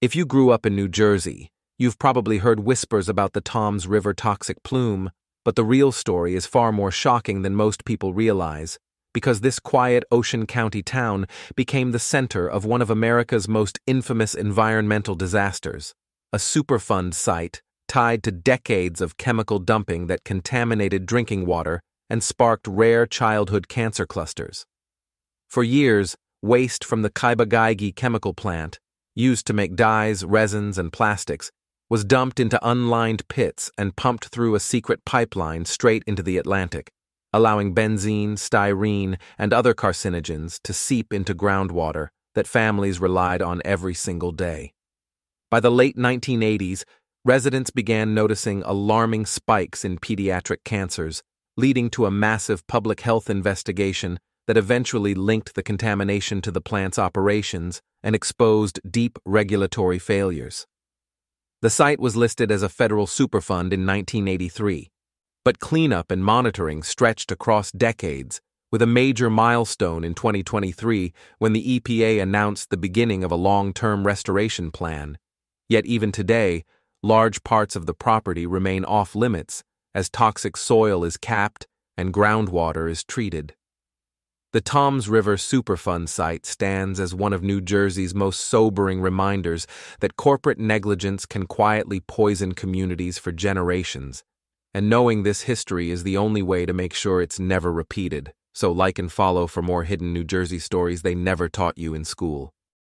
If you grew up in New Jersey, you've probably heard whispers about the Toms River toxic plume, but the real story is far more shocking than most people realize, because this quiet Ocean County town became the center of one of America's most infamous environmental disasters, a Superfund site tied to decades of chemical dumping that contaminated drinking water and sparked rare childhood cancer clusters. For years, waste from the Ciba-Geigy chemical plant, used to make dyes, resins, and plastics, was dumped into unlined pits and pumped through a secret pipeline straight into the Atlantic, allowing benzene, styrene, and other carcinogens to seep into groundwater that families relied on every single day. By the late 1980s, residents began noticing alarming spikes in pediatric cancers, leading to a massive public health investigation that eventually linked the contamination to the plant's operations and exposed deep regulatory failures. The site was listed as a federal Superfund in 1983, but cleanup and monitoring stretched across decades, with a major milestone in 2023 when the EPA announced the beginning of a long-term restoration plan. Yet even today, large parts of the property remain off-limits as toxic soil is capped and groundwater is treated. The Toms River Superfund site stands as one of New Jersey's most sobering reminders that corporate negligence can quietly poison communities for generations, and knowing this history is the only way to make sure it's never repeated. So like and follow for more hidden New Jersey stories they never taught you in school.